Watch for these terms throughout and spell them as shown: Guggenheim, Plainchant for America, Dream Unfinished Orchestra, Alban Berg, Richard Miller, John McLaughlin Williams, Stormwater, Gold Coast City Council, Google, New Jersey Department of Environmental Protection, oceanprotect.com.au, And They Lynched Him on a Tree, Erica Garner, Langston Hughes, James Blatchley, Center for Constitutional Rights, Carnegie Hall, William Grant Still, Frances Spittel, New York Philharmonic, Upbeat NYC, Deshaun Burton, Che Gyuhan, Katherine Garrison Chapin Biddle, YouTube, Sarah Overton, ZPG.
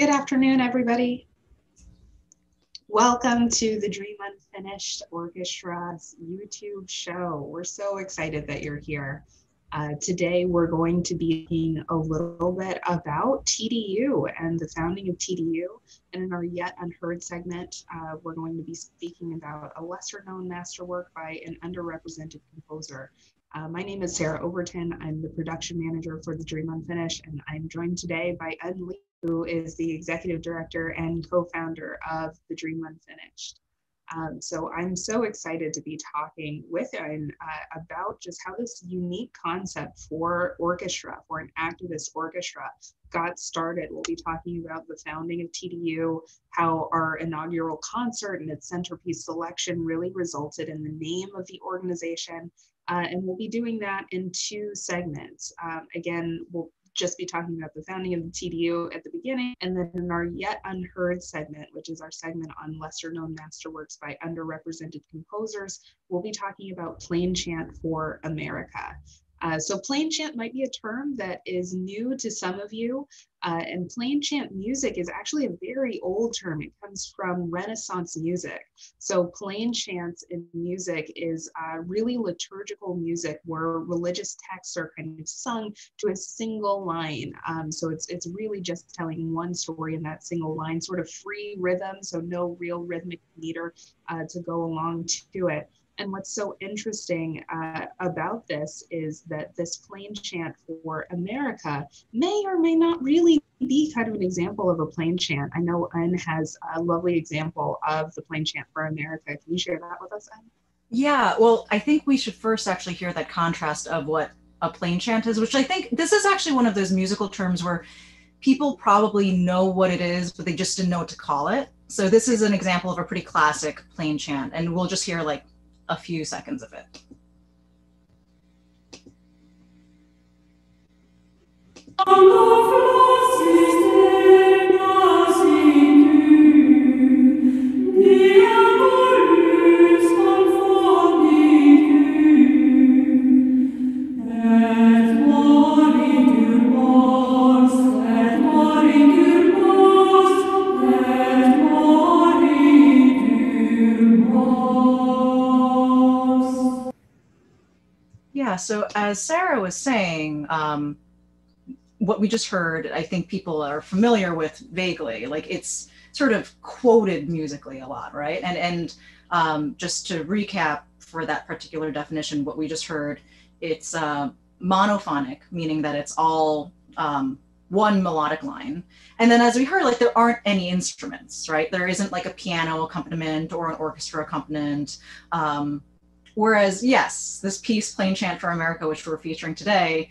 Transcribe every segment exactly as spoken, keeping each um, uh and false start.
Good afternoon, everybody. Welcome to the Dream Unfinished Orchestra's YouTube show. We're so excited that you're here. Uh, today, we're going to be talking a little bit about T D U and the founding of T D U. And in our Yet Unheard segment, uh, we're going to be speaking about a lesser-known masterwork by an underrepresented composer. Uh, my name is Sarah Overton. I'm the production manager for the Dream Unfinished, and I'm joined today by Eun Lee, who is the executive director and co-founder of The Dream Unfinished. Um, so I'm so excited to be talking with Eun uh, about just how this unique concept for orchestra, for an activist orchestra, got started. We'll be talking about the founding of T D U, how our inaugural concert and its centerpiece selection really resulted in the name of the organization. Uh, and we'll be doing that in two segments. Um, again, we'll just be talking about the founding of the T D U at the beginning, and then in our Yet Unheard segment, which is our segment on lesser-known masterworks by underrepresented composers, we'll be talking about Plainchant for America. Uh, so Plainchant might be a term that is new to some of you, uh, and Plainchant music is actually a very old term. It comes from Renaissance music. So Plainchants in music is uh, really liturgical music where religious texts are kind of sung to a single line. Um, so it's, it's really just telling one story in that single line, sort of free rhythm, so no real rhythmic meter uh, to go along to it. And what's so interesting uh, about this is that this Plainchant for America may or may not really be kind of an example of a plainchant. I know Eun has a lovely example of the Plainchant for America. Can you share that with us, Eun? Yeah, well, I think we should first actually hear that contrast of what a plainchant is, which I think this is actually one of those musical terms where people probably know what it is, but they just didn't know what to call it. So this is an example of a pretty classic plainchant, and we'll just hear like a few seconds of it. So as Sarah was saying, um, what we just heard, I think people are familiar with vaguely, like it's sort of quoted musically a lot, right? And, and um, just to recap for that particular definition, what we just heard, it's uh, monophonic, meaning that it's all um, one melodic line. And then as we heard, like there aren't any instruments, right? There isn't like a piano accompaniment or an orchestra accompaniment. Um, Whereas, yes, this piece, Plainchant for America, which we're featuring today,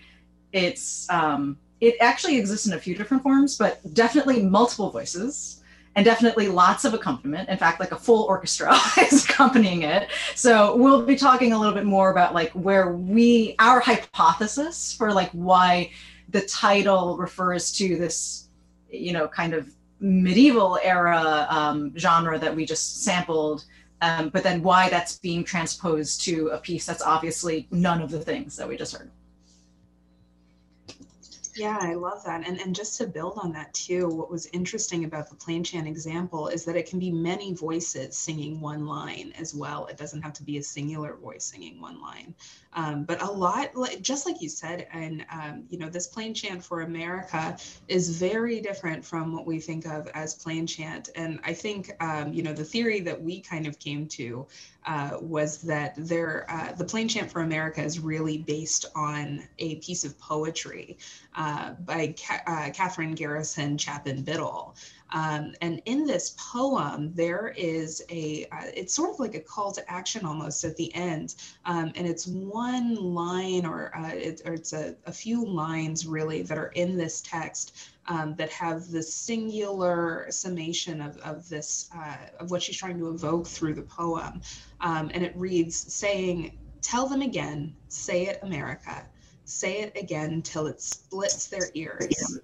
it's um, it actually exists in a few different forms, but definitely multiple voices and definitely lots of accompaniment. In fact, like a full orchestra is accompanying it. So we'll be talking a little bit more about like where we, our hypothesis for like why the title refers to this, you know, kind of medieval era um, genre that we just sampled. Um, but then why that's being transposed to a piece that's obviously none of the things that we just heard. Yeah, I love that. And, and just to build on that too, what was interesting about the Plainchant example is that it can be many voices singing one line as well. It doesn't have to be a singular voice singing one line. Um, but a lot, just like you said, and um, you know, this Plainchant for America is very different from what we think of as plainchant. And I think, um, you know, the theory that we kind of came to uh, was that there, uh, the Plainchant for America is really based on a piece of poetry uh, by Ka uh, Katherine Garrison Chapin Biddle. Um, and in this poem, there is a, uh, it's sort of like a call to action almost at the end. Um, and it's one line or, uh, it, or it's a, a few lines really that are in this text um, that have the singular summation of, of this, uh, of what she's trying to evoke through the poem. Um, and it reads, saying, tell them again, say it America, say it again till it splits their ears.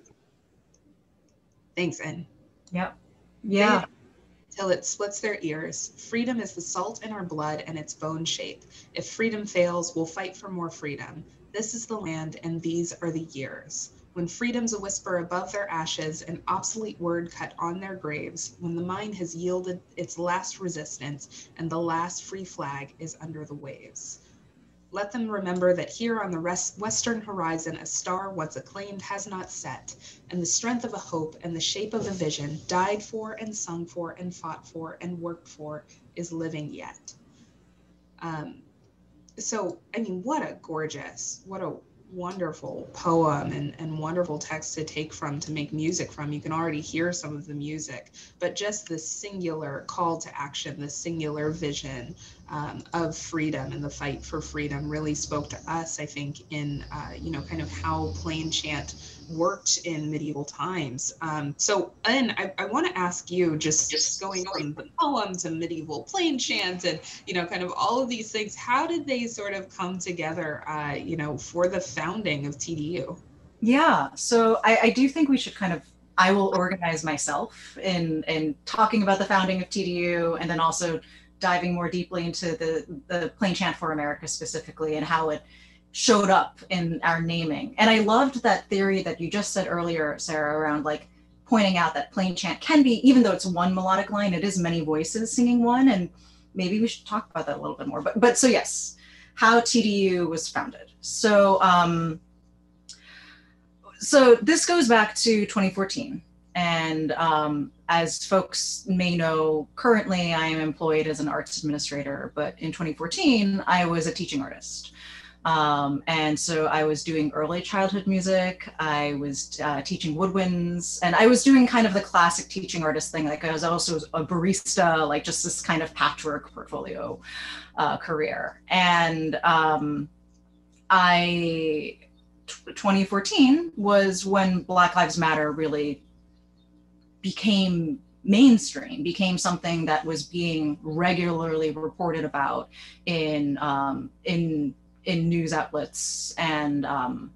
Thanks, Eun. Yep. Yeah. Till it splits their ears. Freedom is the salt in our blood and its bone shape. If freedom fails, we'll fight for more freedom. This is the land and these are the years. When freedom's a whisper above their ashes, an obsolete word cut on their graves, when the mine has yielded its last resistance and the last free flag is under the waves. Let them remember that here on the western horizon, a star once acclaimed has not set, and the strength of a hope and the shape of a vision, died for and sung for and fought for and worked for, is living yet. Um, so, I mean, what a gorgeous, what a wonderful poem and, and wonderful text to take from, to make music from. You can already hear some of the music, but just the singular call to action, the singular vision um, of freedom and the fight for freedom really spoke to us, I think, in, uh, you know, kind of how Plainchant worked in medieval times. Um, so, Eun, I, I want to ask you, just, just going from the poem to medieval Plainchant and, you know, kind of all of these things, how did they sort of come together, uh, you know, for the founding of T D U? Yeah, so I, I do think we should kind of, I will organize myself in, in talking about the founding of T D U and then also diving more deeply into the, the Plainchant for America specifically and how it showed up in our naming. And I loved that theory that you just said earlier, Sarah, around like pointing out that Plainchant can be, even though it's one melodic line, it is many voices singing one, and maybe we should talk about that a little bit more. But, but so yes, how T D U was founded. So, um, so this goes back to twenty fourteen. And um, as folks may know, currently I am employed as an arts administrator, but in twenty fourteen, I was a teaching artist. Um, and so I was doing early childhood music, I was uh, teaching woodwinds, and I was doing kind of the classic teaching artist thing. Like I was also a barista, like just this kind of patchwork portfolio uh, career. And um, I, twenty fourteen was when Black Lives Matter really became mainstream, became something that was being regularly reported about in, um, in, in news outlets. And um,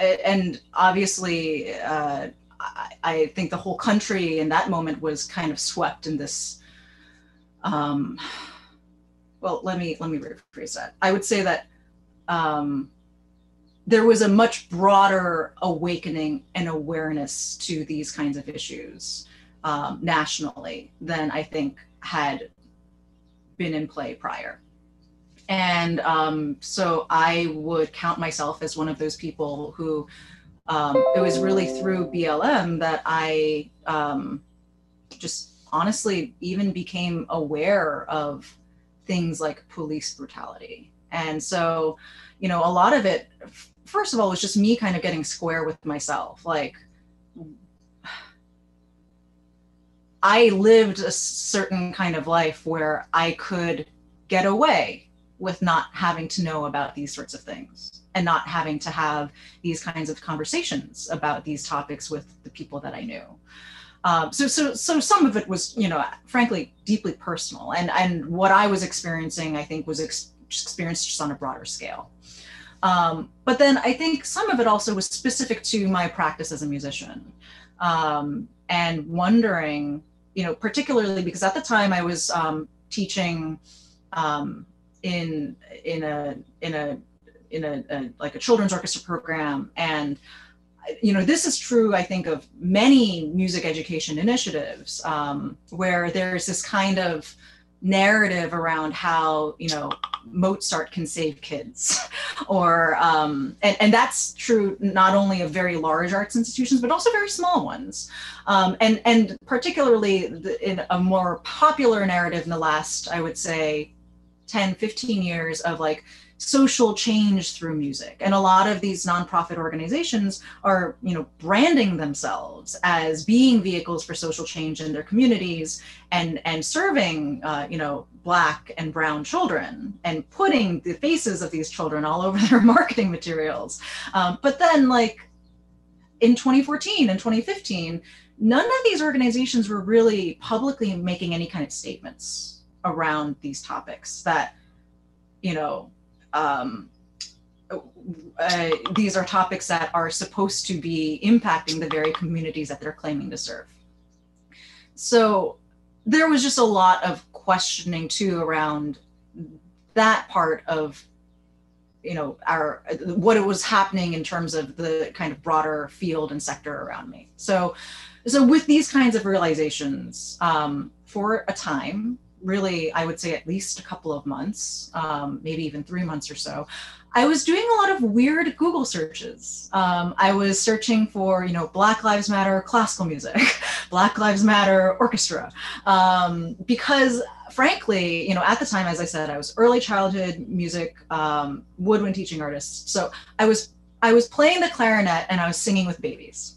and obviously, uh, I, I think the whole country in that moment was kind of swept in this, um, well, let me, let me rephrase that. I would say that um, there was a much broader awakening and awareness to these kinds of issues um, nationally than I think had been in play prior. And um, so I would count myself as one of those people who, um, it was really through B L M that I um, just honestly even became aware of things like police brutality. And so, you know, a lot of it, first of all, was just me kind of getting square with myself. Like, I lived a certain kind of life where I could get away with not having to know about these sorts of things and not having to have these kinds of conversations about these topics with the people that I knew. Um, so, so, so some of it was, you know, frankly, deeply personal. And, and what I was experiencing, I think, was ex experienced just on a broader scale. Um, but then I think some of it also was specific to my practice as a musician, um, and wondering, you know, particularly because at the time I was um, teaching um, in in a in a in a, a like a children's orchestra program. And you know, this is true, I think, of many music education initiatives, um, where there's this kind of narrative around how, you know, Mozart can save kids, or um, and, and that's true not only of very large arts institutions but also very small ones, um, and and particularly the, in a more popular narrative in the last, I would say, ten, fifteen years of like social change through music. And a lot of these nonprofit organizations are, you know, branding themselves as being vehicles for social change in their communities and, and serving, uh, you know, Black and brown children and putting the faces of these children all over their marketing materials. Um, but then like in twenty fourteen and twenty fifteen, none of these organizations were really publicly making any kind of statements around these topics that, you know, um, uh, these are topics that are supposed to be impacting the very communities that they're claiming to serve. So there was just a lot of questioning too around that part of you know, our, what it was happening in terms of the kind of broader field and sector around me. So, so with these kinds of realizations, um, for a time, really, I would say at least a couple of months, um, maybe even three months or so, I was doing a lot of weird Google searches. Um, I was searching for, you know, Black Lives Matter classical music, Black Lives Matter orchestra, um, because frankly, you know, at the time, as I said, I was early childhood music, um, woodwind teaching artist. So I was, I was playing the clarinet and I was singing with babies.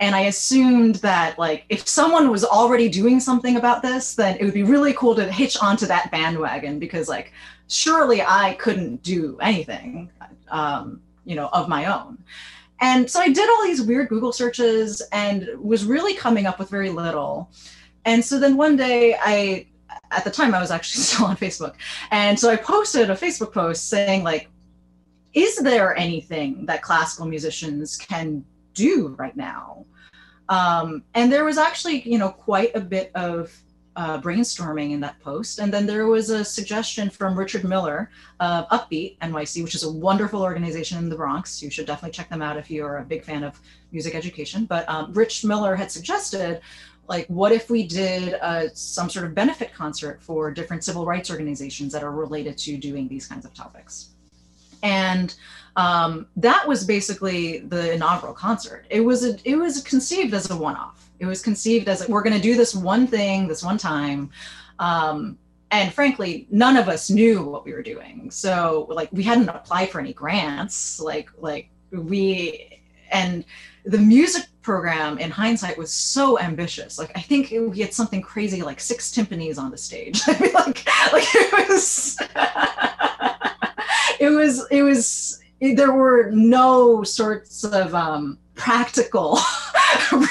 And I assumed that, like, if someone was already doing something about this, then it would be really cool to hitch onto that bandwagon, because, like, surely I couldn't do anything, um, you know, of my own. And so I did all these weird Google searches and was really coming up with very little. And so then one day I, at the time I was actually still on Facebook. And so I posted a Facebook post saying, like, is there anything that classical musicians can do? do right now? Um, and there was actually, you know, quite a bit of uh, brainstorming in that post. And then there was a suggestion from Richard Miller of Upbeat N Y C, which is a wonderful organization in the Bronx. You should definitely check them out if you're a big fan of music education. But um, Rich Miller had suggested, like, what if we did uh, some sort of benefit concert for different civil rights organizations that are related to doing these kinds of topics? And um, that was basically the inaugural concert. It was a, it was conceived as a one-off. It was conceived as, we're going to do this one thing, this one time. Um, and frankly, none of us knew what we were doing. So, like, we hadn't applied for any grants. Like, like we, and the music program in hindsight was so ambitious. Like, I think it, we had something crazy, like six timpanis on the stage. like, like it was... It was, it was, there were no sorts of um, practical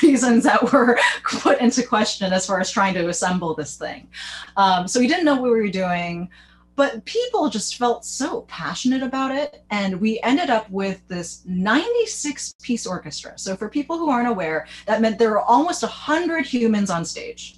reasons that were put into question as far as trying to assemble this thing. Um, so we didn't know what we were doing, but people just felt so passionate about it. And we ended up with this ninety-six piece orchestra. So for people who aren't aware, that meant there were almost one hundred humans on stage.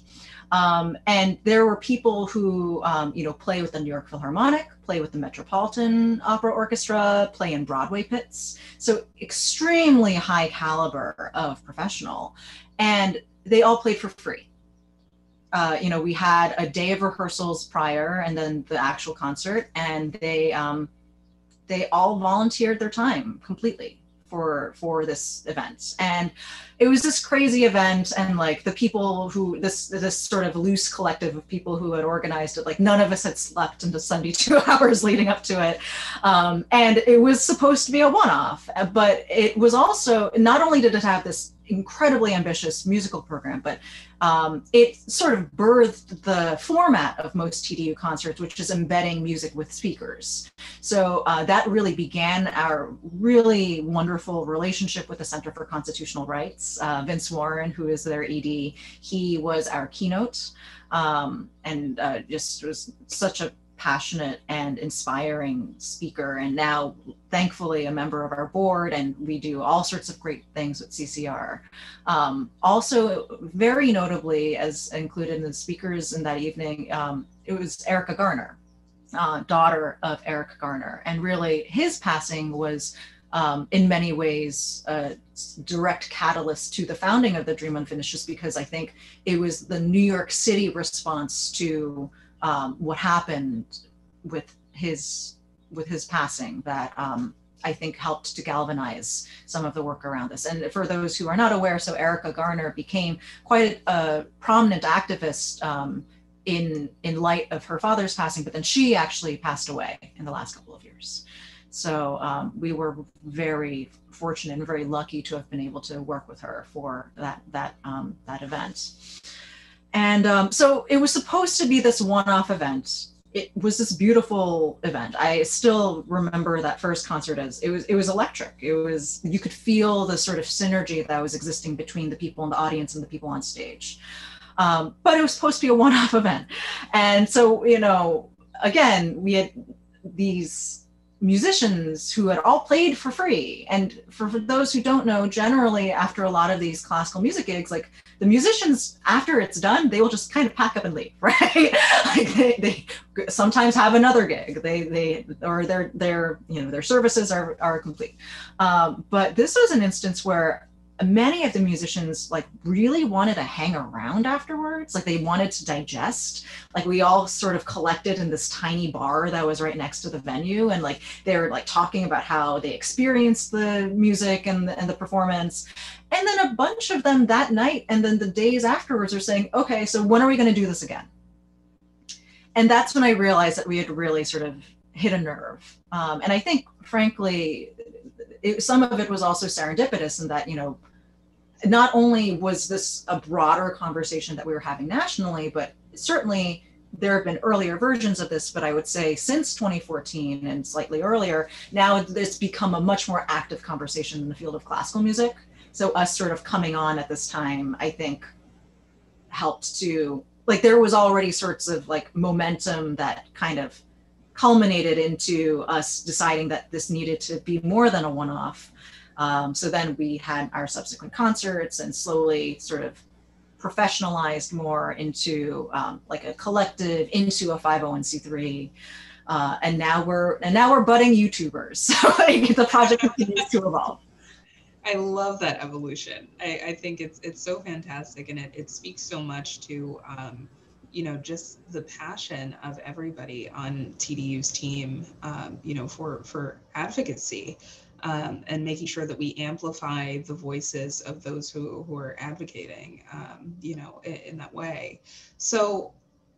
Um, and there were people who, um, you know, play with the New York Philharmonic, play with the Metropolitan Opera Orchestra, play in Broadway pits. So extremely high caliber of professional. And they all played for free. Uh, you know, we had a day of rehearsals prior and then the actual concert, and they, um, they all volunteered their time completely for for this event. And it was this crazy event, and like the people who, this this sort of loose collective of people who had organized it, like none of us had slept in the seventy-two hours leading up to it. Um, and it was supposed to be a one-off, but it was also, not only did it have this incredibly ambitious musical program, but um, it sort of birthed the format of most T D U concerts, which is embedding music with speakers. So uh, that really began our really wonderful relationship with the Center for Constitutional Rights. Uh, Vince Warren, who is their E D, he was our keynote, um, and uh, just was such a passionate and inspiring speaker, and now thankfully a member of our board, and we do all sorts of great things with C C R. Um, also, very notably, as included in the speakers in that evening, um, it was Erica Garner, uh, daughter of Eric Garner, and really his passing was um, in many ways a direct catalyst to the founding of the Dream Unfinished, just because I think it was the New York City response to Um, what happened with his with his passing that um, I think helped to galvanize some of the work around this. And for those who are not aware, so Erica Garner became quite a prominent activist um, in in light of her father's passing, but then she actually passed away in the last couple of years. So um, we were very fortunate and very lucky to have been able to work with her for that that um, that event. And um, so it was supposed to be this one-off event. It was this beautiful event. I still remember that first concert as it was. It was electric. It was, you could feel the sort of synergy that was existing between the people in the audience and the people on stage. Um, but it was supposed to be a one-off event, and so, you know, again, we had these musicians who had all played for free. And for, for those who don't know, generally after a lot of these classical music gigs, like the musicians, after it's done, they will just kind of pack up and leave, right? Like they, they sometimes have another gig. They they or their their you know their services are are complete. Um, but this was an instance where many of the musicians like really wanted to hang around afterwards. Like they wanted to digest. Like we all sort of collected in this tiny bar that was right next to the venue, and like they were like talking about how they experienced the music and the, and the performance. And then a bunch of them that night and then the days afterwards are saying, okay, so when are we going to do this again? And that's when I realized that we had really sort of hit a nerve. Um, and I think frankly, It, some of it was also serendipitous in that, you know, not only was this a broader conversation that we were having nationally, but certainly there have been earlier versions of this, but I would say since twenty fourteen and slightly earlier, now it's become a much more active conversation in the field of classical music. So us sort of coming on at this time, I think, helped to, like there was already sorts of like momentum that kind of culminated into us deciding that this needed to be more than a one-off. Um, so then we had our subsequent concerts and slowly sort of professionalized more into um, like a collective, into a five oh one c three. Uh, and now we're and now we're budding YouTubers. So like, the project continues to evolve. I love that evolution. I, I think it's it's so fantastic, and it it speaks so much to um, you know, just the passion of everybody on T D U's team, um, you know, for, for advocacy um, and making sure that we amplify the voices of those who, who are advocating, um, you know, in, in that way. So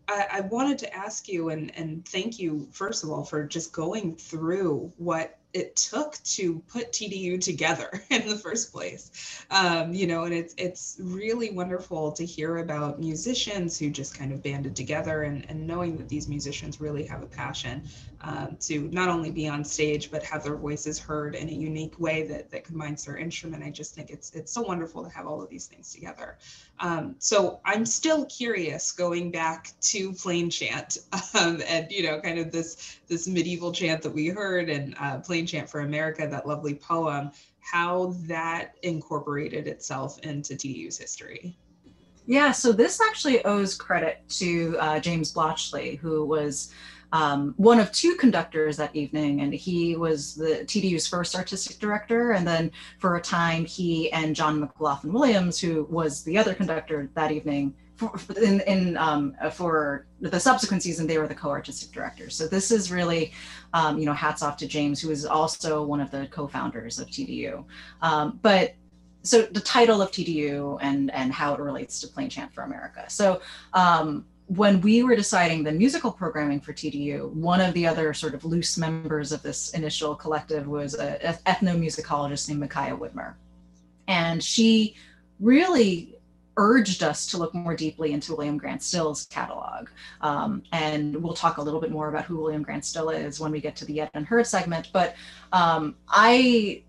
I, I wanted to ask you and, and thank you, first of all, for just going through what it took to put T D U together in the first place, um, you know, and it's it's really wonderful to hear about musicians who just kind of banded together and, and knowing that these musicians really have a passion uh, to not only be on stage, but have their voices heard in a unique way that, that combines their instrument. I just think it's it's so wonderful to have all of these things together. Um, so I'm still curious going back to Plainchant um, and, you know, kind of this, this medieval chant that we heard and uh, Plainchant Plainchant for America, that lovely poem, how that incorporated itself into T D U's history. Yeah, so this actually owes credit to uh, James Blatchley, who was um, one of two conductors that evening, and he was the T D U's first artistic director, and then for a time he and John McLaughlin Williams, who was the other conductor that evening, for, in, in, um, for the subsequent season, they were the co-artistic directors. So this is really, um, you know, hats off to James, who is also one of the co-founders of T D U. Um, but so the title of T D U and, and how it relates to Plainchant for America. So um, when we were deciding the musical programming for T D U, one of the other sort of loose members of this initial collective was an ethnomusicologist named Micaiah Whitmer. And she really urged us to look more deeply into William Grant Still's catalog. Um, and we'll talk a little bit more about who William Grant Still is when we get to the Yet Unheard segment. But um, I,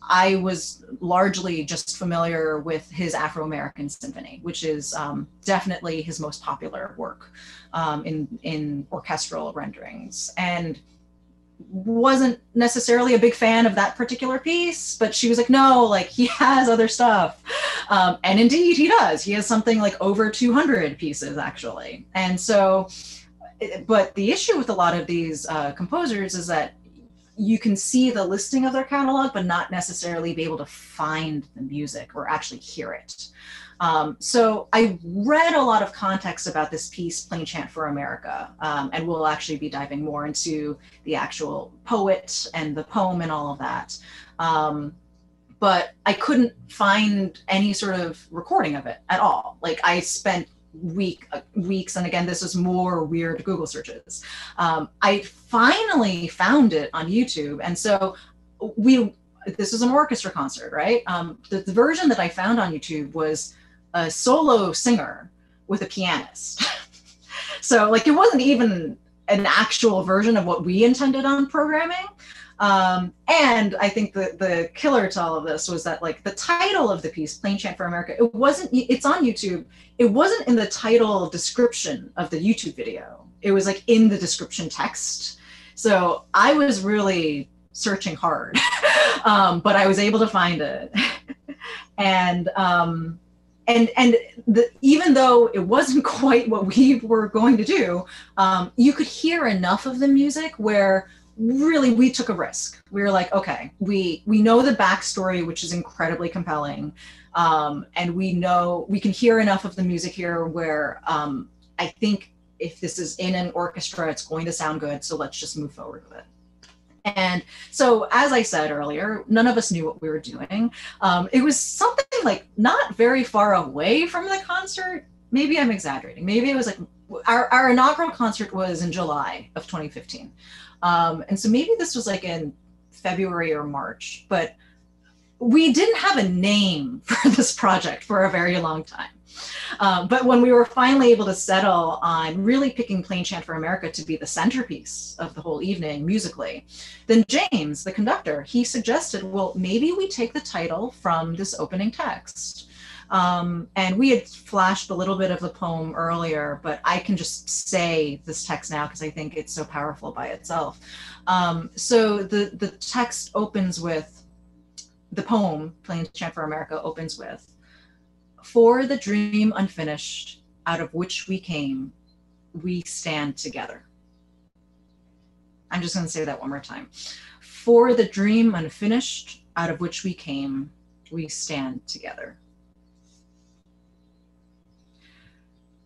I was largely just familiar with his Afro-American Symphony, which is um, definitely his most popular work um, in, in orchestral renderings. And wasn't necessarily a big fan of that particular piece, but she was like, no, like he has other stuff. Um, and indeed he does. He has something like over two hundred pieces actually. And so, but the issue with a lot of these uh, composers is that you can see the listing of their catalog, but not necessarily be able to find the music or actually hear it. Um, so I read a lot of context about this piece, Plainchant for America, um, and we'll actually be diving more into the actual poet and the poem and all of that. Um, but I couldn't find any sort of recording of it at all. Like I spent week, uh, weeks, and again, this is more weird Google searches. Um, I finally found it on YouTube, and so we, this was an orchestra concert, right? Um, the, the version that I found on YouTube was a solo singer with a pianist. So like, it wasn't even an actual version of what we intended on programming. Um, and I think the, the killer to all of this was that like the title of the piece, Plainchant for America, it wasn't, it's on YouTube. It wasn't in the title description of the YouTube video. It was like in the description text. So I was really searching hard, um, but I was able to find it. and um, and and the, even though it wasn't quite what we were going to do, um, you could hear enough of the music where really we took a risk. We were like, okay, we we know the backstory, which is incredibly compelling, um, and we know we can hear enough of the music here where um, I think if this is in an orchestra, it's going to sound good. So let's just move forward with it. And so, as I said earlier, none of us knew what we were doing. Um, it was something like not very far away from the concert. Maybe I'm exaggerating. Maybe it was like our, our inaugural concert was in July of twenty fifteen. Um, and so maybe this was like in February or March, but we didn't have a name for this project for a very long time. Um, but when we were finally able to settle on really picking Plainchant for America to be the centerpiece of the whole evening musically, then James, the conductor, he suggested, well, maybe we take the title from this opening text. Um, and we had flashed a little bit of the poem earlier, but I can just say this text now because I think it's so powerful by itself. Um, so the, the text opens with, the poem, Plainchant for America, opens with, "For the dream unfinished, out of which we came, we stand together." I'm just going to say that one more time. "For the dream unfinished, out of which we came, we stand together."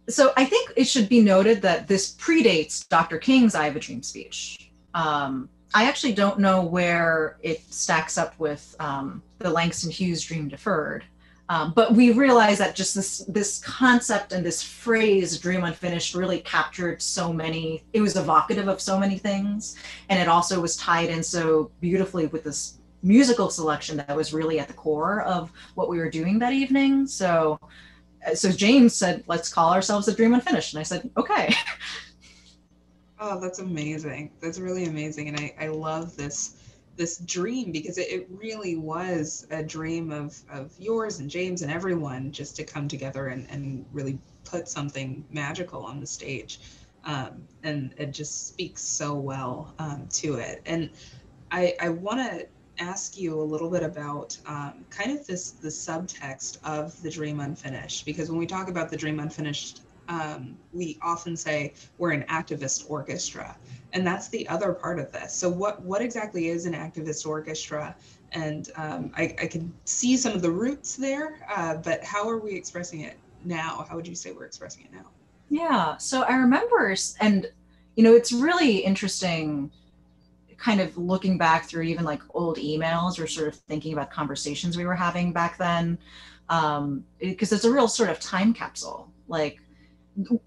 So I think it should be noted that this predates Doctor King's "I Have a Dream" speech. Um, I actually don't know where it stacks up with um, the Langston Hughes "Dream Deferred." Um, but we realized that just this this concept and this phrase, "dream unfinished," really captured so many, it was evocative of so many things. And it also was tied in so beautifully with this musical selection that was really at the core of what we were doing that evening. So, so James said, let's call ourselves the Dream Unfinished. And I said, okay. Oh, that's amazing. That's really amazing. And I, I love this. this dream, because it, it really was a dream of, of yours and James and everyone, just to come together and, and really put something magical on the stage. Um, and it just speaks so well um, to it. And I, I want to ask you a little bit about um, kind of this the subtext of the Dream Unfinished, because when we talk about the Dream Unfinished, um, we often say we're an activist orchestra. And that's the other part of this. So what, what exactly is an activist orchestra? And um, I, I can see some of the roots there, uh, but how are we expressing it now? How would you say we're expressing it now? Yeah, so I remember, and you know, it's really interesting kind of looking back through even like old emails or sort of thinking about conversations we were having back then, um, because it's a real sort of time capsule. Like,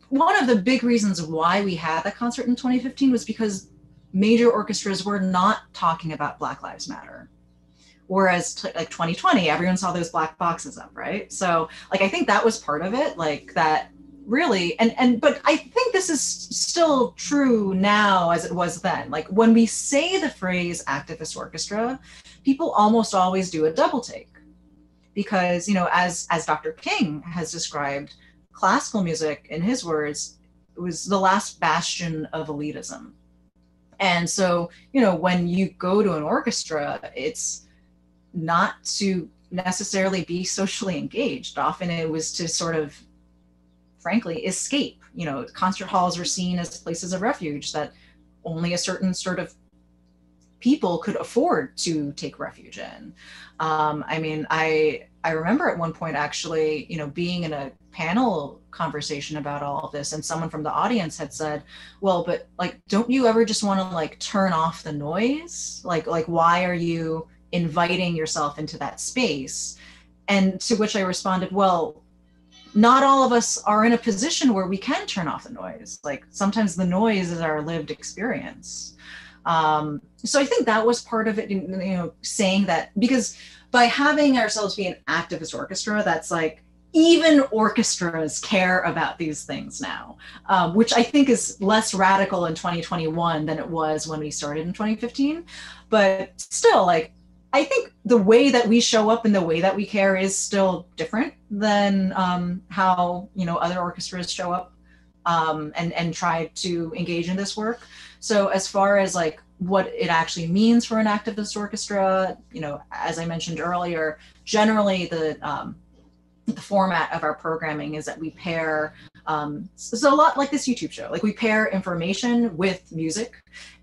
one of the big reasons why we had that concert in twenty fifteen was because major orchestras were not talking about Black Lives Matter. Whereas t like twenty twenty, everyone saw those black boxes up, right? So like, I think that was part of it, like that really, and, and but I think this is still true now as it was then. Like when we say the phrase activist orchestra, people almost always do a double take because, you know, as, as Doctor King has described, classical music, in his words, was the last bastion of elitism. And so, you know, when you go to an orchestra, it's not to necessarily be socially engaged. Often it was to sort of, frankly, escape. You know, concert halls were seen as places of refuge that only a certain sort of people could afford to take refuge in. Um, I mean, I I remember at one point actually, you know, being in a panel conversation about all of this, and someone from the audience had said, "Well, but like, don't you ever just want to like turn off the noise? Like, like why are you inviting yourself into that space?" And to which I responded, "Well, not all of us are in a position where we can turn off the noise. Like sometimes the noise is our lived experience." Um, so I think that was part of it, you know, saying that, because by having ourselves be an activist orchestra, that's like, even orchestras care about these things now, um, which I think is less radical in twenty twenty-one than it was when we started in twenty fifteen. But still, like, I think the way that we show up and the way that we care is still different than um, how, you know, other orchestras show up. um, and, and try to engage in this work. So as far as like what it actually means for an activist orchestra, you know, as I mentioned earlier, generally the, um, the format of our programming is that we pair, um, so a lot like this YouTube show, like we pair information with music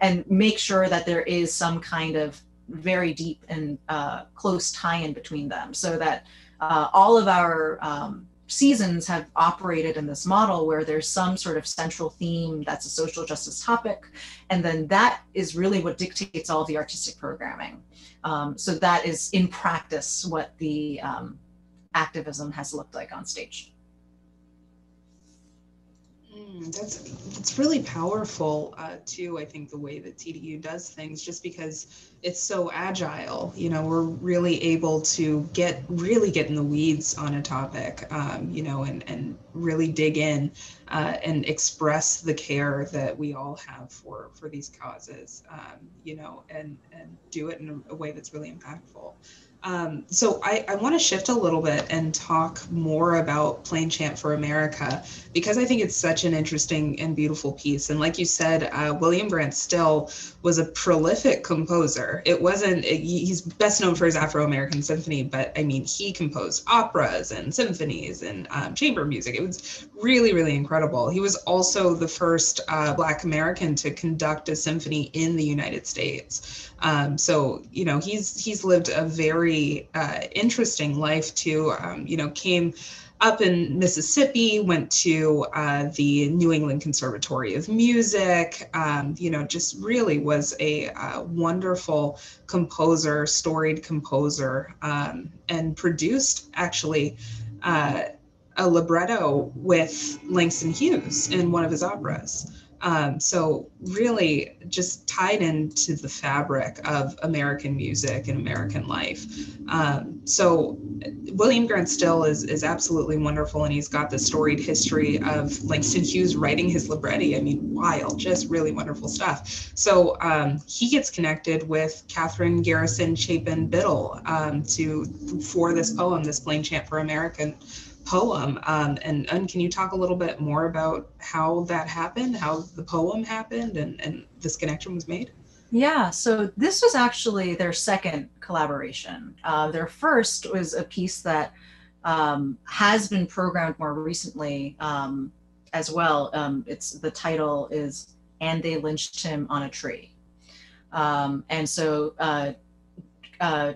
and make sure that there is some kind of very deep and uh, close tie-in between them, so that uh, all of our um, seasons have operated in this model where there's some sort of central theme that's a social justice topic, and then that is really what dictates all the artistic programming. Um, so that is in practice what the um, activism has looked like on stage. Mm, that's, that's really powerful, uh, too, I think, the way that T D U does things, just because it's so agile. You know, we're really able to get, really get in the weeds on a topic, um, you know, and, and really dig in uh, and express the care that we all have for, for these causes, um, you know, and, and do it in a way that's really impactful. Um, so I, I want to shift a little bit and talk more about Plainchant for America, because I think it's such an interesting and beautiful piece. And like you said, uh, William Grant Still was a prolific composer. It wasn't, it, he's best known for his Afro-American Symphony, but I mean, he composed operas and symphonies and um, chamber music. It was really, really incredible. He was also the first uh, Black American to conduct a symphony in the United States. Um, so, you know, he's, he's lived a very Uh, interesting life too. Um, you know, came up in Mississippi, went to uh, the New England Conservatory of Music, um, you know, just really was a uh, wonderful composer, storied composer, um, and produced actually uh, a libretto with Langston Hughes in one of his operas. Um, so really just tied into the fabric of American music and American life. Um, so William Grant Still is, is absolutely wonderful, and he's got the storied history of Langston Hughes writing his libretti. I mean, wild, just really wonderful stuff. So um, he gets connected with Katherine Garrison Chapin Biddle um, to, for this poem, this Plainchant for America poem. Um, and, and can you talk a little bit more about how that happened, how the poem happened, and, and this connection was made? Yeah, so this was actually their second collaboration. Uh, their first was a piece that um, has been programmed more recently um, as well. Um, it's, the title is And They Lynched Him on a Tree. Um, and so uh, uh,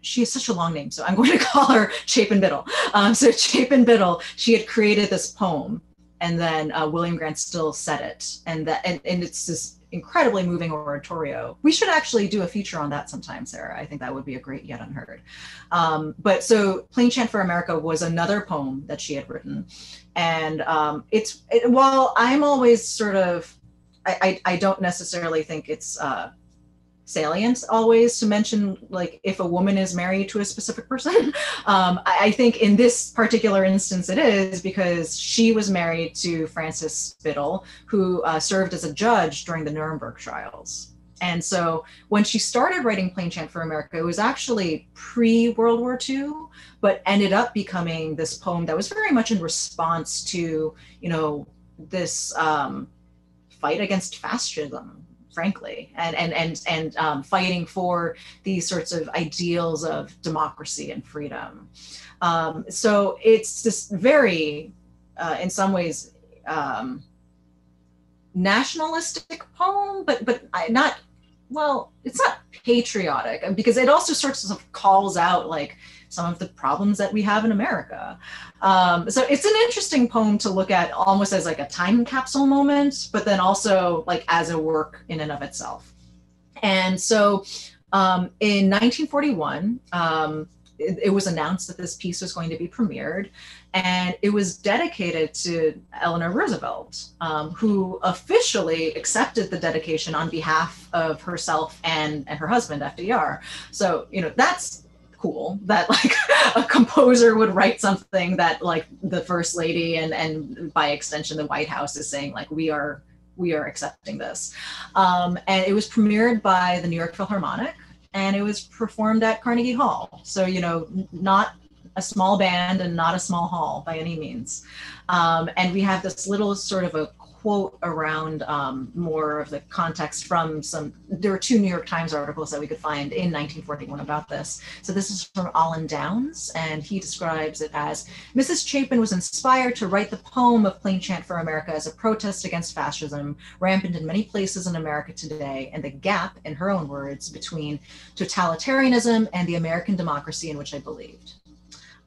she has such a long name, so I'm going to call her Chapin Biddle. Um, so Chapin Biddle, she had created this poem, and then uh, William Grant Still said it, and that, and, and it's this incredibly moving oratorio. We should actually do a feature on that sometime, Sarah. I think that would be a great Yet Unheard. Um, but so Plainchant for America was another poem that she had written, and um, it's it, while I'm always sort of, I I, I don't necessarily think it's Uh, salient always to mention, like, if a woman is married to a specific person. um, I, I think in this particular instance it is, because she was married to Frances Spittel, who uh, served as a judge during the Nuremberg trials. And so when she started writing Plainchant for America, it was actually pre-World War Two, but ended up becoming this poem that was very much in response to, you know, this um, fight against fascism, frankly, and and and and um, fighting for these sorts of ideals of democracy and freedom. Um, so it's this very, uh, in some ways, um, nationalistic poem, but but not, well, it's not patriotic, because it also sorts of calls out like some of the problems that we have in America. Um, so it's an interesting poem to look at almost as like a time capsule moment, but then also like as a work in and of itself. And so um, in nineteen forty-one, um, it, it was announced that this piece was going to be premiered, and it was dedicated to Eleanor Roosevelt, um, who officially accepted the dedication on behalf of herself and, and her husband, F D R. So, you know, that's cool that like a composer would write something that like the first lady and and by extension the White House is saying like, we are we are accepting this. Um, and it was premiered by the New York Philharmonic, and it was performed at Carnegie Hall. So, you know, not a small band and not a small hall by any means. Um, and we have this little sort of a quote around um, more of the context from some, there were two New York Times articles that we could find in nineteen forty-one about this. So this is from Alan Downs, and he describes it as, Missus Chapin was inspired to write the poem of Plainchant for America as a protest against fascism, rampant in many places in America today, and the gap, in her own words, between totalitarianism and the American democracy in which I believed.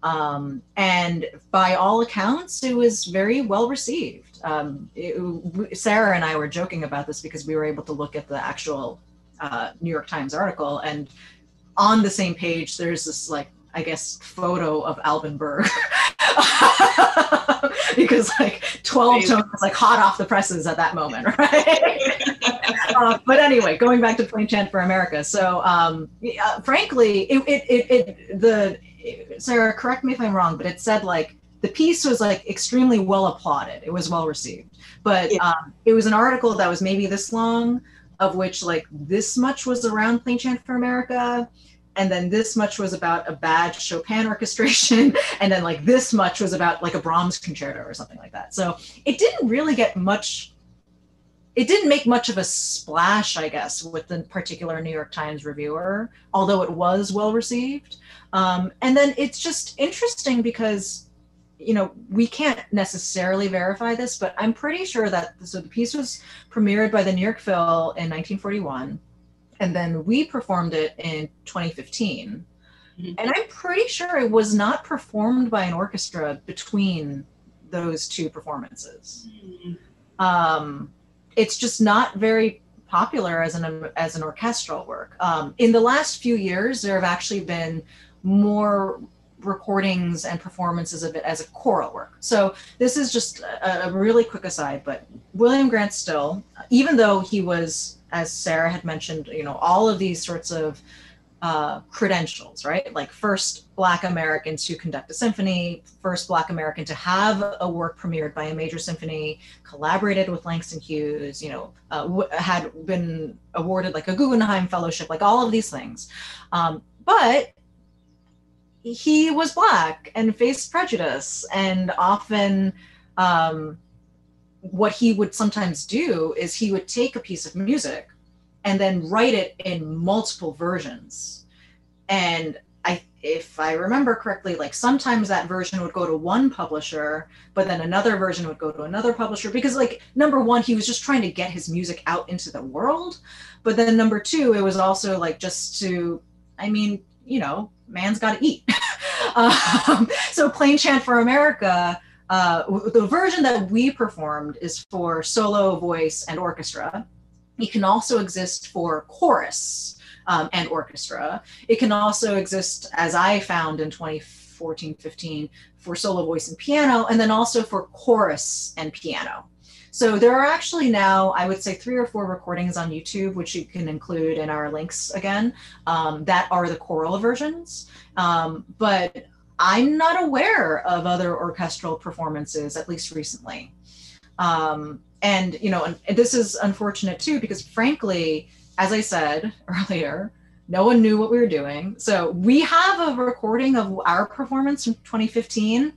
Um, and by all accounts, it was very well received. Um, it, Sarah and I were joking about this because we were able to look at the actual uh, New York Times article, and on the same page, there's this, like, I guess, photo of Alban Berg because, like, twelve tones was, like, hot off the presses at that moment, right? uh, but anyway, going back to Plainchant for America. So, um, uh, frankly, it, it, it, it the it, Sarah, correct me if I'm wrong, but it said, like, the piece was, like, extremely well applauded. It was well received, but yeah. um, it was an article that was maybe this long, of which, like, this much was around Plainchant for America, and then this much was about a bad Chopin orchestration, and then, like, this much was about, like, a Brahms concerto or something like that. So it didn't really get much, it didn't make much of a splash, I guess, with the particular New York Times reviewer, although it was well received. Um, and then it's just interesting because, you know, we can't necessarily verify this, but I'm pretty sure that, so the piece was premiered by the New York Phil in nineteen forty-one, and then we performed it in twenty fifteen. Mm-hmm. And I'm pretty sure it was not performed by an orchestra between those two performances. Mm-hmm. Um, it's just not very popular as an, as an orchestral work. Um, in the last few years, there have actually been more recordings and performances of it as a choral work. So this is just a, a really quick aside, but William Grant Still, even though he was, as Sarah had mentioned, you know, all of these sorts of uh, credentials, right? Like, first Black American to conduct a symphony, first Black American to have a work premiered by a major symphony, collaborated with Langston Hughes, you know, uh, w had been awarded, like, a Guggenheim Fellowship, like, all of these things. Um, but he was Black and faced prejudice, and often um, what he would sometimes do is he would take a piece of music and then write it in multiple versions. And I, if I remember correctly, like, sometimes that version would go to one publisher, but then another version would go to another publisher because, like, number one, he was just trying to get his music out into the world. But then number two, it was also, like, just to, I mean, you know, man's got to eat. um, so Plainchant for America, uh, the version that we performed is for solo, voice, and orchestra. It can also exist for chorus um, and orchestra. It can also exist, as I found in twenty fourteen fifteen, for solo, voice, and piano, and then also for chorus and piano. So there are actually now, I would say, three or four recordings on YouTube, which you can include in our links again, um, that are the choral versions. Um, but I'm not aware of other orchestral performances, at least recently. Um, and, you know, and this is unfortunate too, because frankly, as I said earlier, no one knew what we were doing. So we have a recording of our performance from twenty fifteen.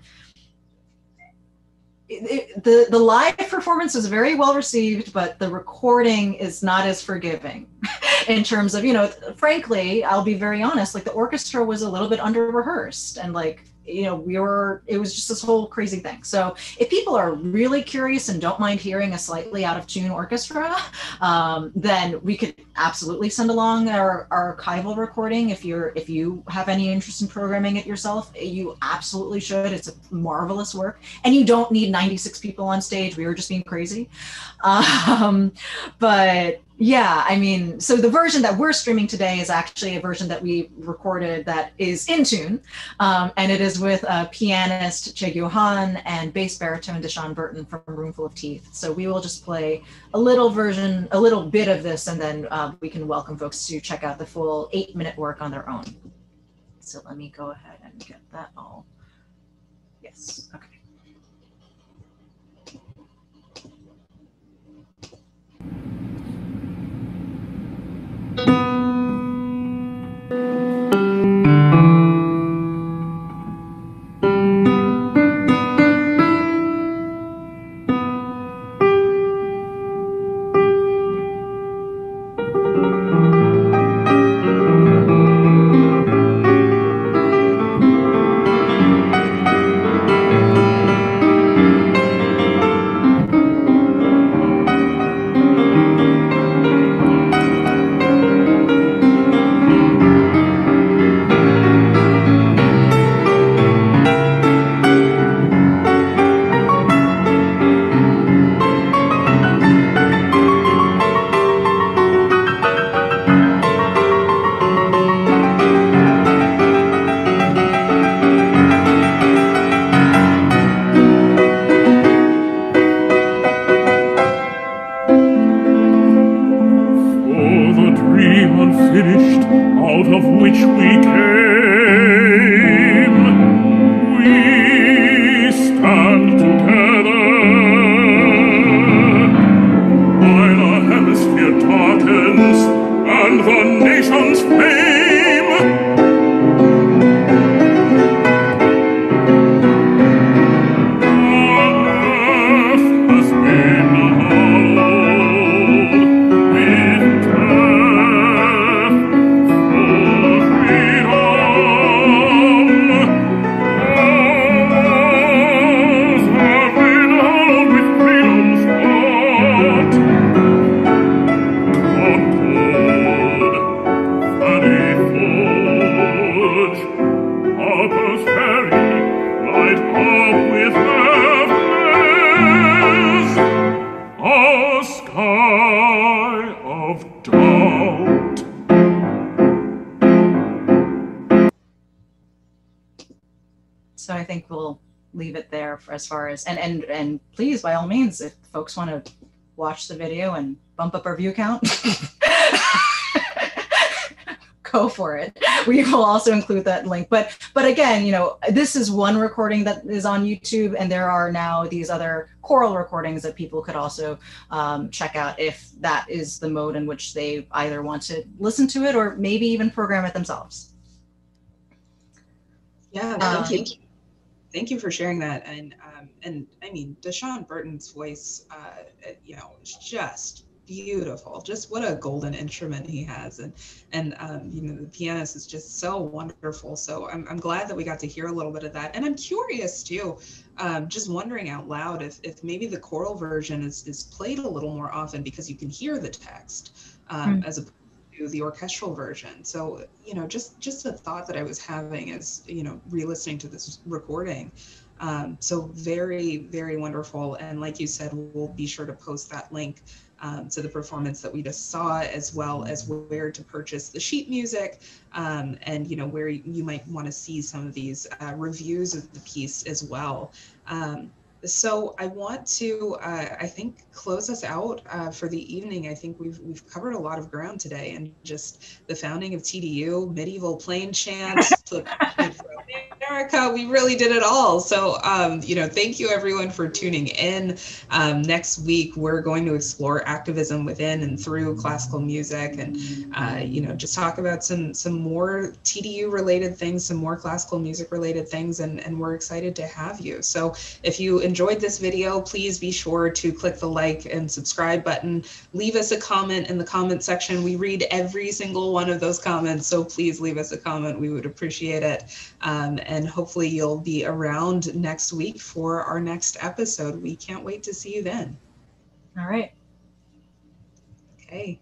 It, the, the live performance was very well received, but the recording is not as forgiving in terms of, you know, frankly, I'll be very honest, like, the orchestra was a little bit under rehearsed, and, like, you know, we were, it was just this whole crazy thing. So if people are really curious and don't mind hearing a slightly out of tune orchestra, um, then we could absolutely send along our, our archival recording. If you're, if you have any interest in programming it yourself, you absolutely should. It's a marvelous work, and you don't need ninety-six people on stage. We were just being crazy. Um, but yeah, I mean, so the version that we're streaming today is actually a version that we recorded that is in tune, um, and it is with uh, pianist Che Gyuhan and bass baritone Deshaun Burton from Roomful of Teeth. So we will just play a little version, a little bit of this, and then uh, we can welcome folks to check out the full eight-minute work on their own. So let me go ahead and get that all. Yes, okay. Thank you. think we'll leave it there for as far as, and, and, and please, by all means, if folks want to watch the video and bump up our view count, go for it. We will also include that link. But, but again, you know, this is one recording that is on YouTube, and there are now these other choral recordings that people could also um, check out if that is the mode in which they either want to listen to it or maybe even program it themselves. Yeah, thank um, you. Thank you for sharing that. And um, and I mean, Deshaun Burton's voice, uh, you know, is just beautiful. Just what a golden instrument he has, and and um, you know, the pianist is just so wonderful. So I'm I'm glad that we got to hear a little bit of that. And I'm curious too, um, just wondering out loud if if maybe the choral version is is played a little more often because you can hear the text um, mm. as opposed to the orchestral version. So you know, just just the thought that I was having is, you know, re-listening to this recording. Um, so very very wonderful. And like you said, we'll be sure to post that link. Um, so the performance that we just saw, as well as where to purchase the sheet music, um, and you know where you might want to see some of these uh, reviews of the piece as well. Um, so I want to, uh, I think, close us out uh, for the evening. I think we've we've covered a lot of ground today, and just the founding of T D U, medieval plainchant. America, we really did it all. So, um, you know, thank you everyone for tuning in. Um, next week, we're going to explore activism within and through classical music, and, uh, you know, just talk about some some more T D U related things, some more classical music related things, and, and we're excited to have you. So if you enjoyed this video, please be sure to click the like and subscribe button. Leave us a comment in the comment section. We read every single one of those comments, so please leave us a comment. We would appreciate it. Um, and hopefully you'll be around next week for our next episode. We can't wait to see you then. All right. Okay.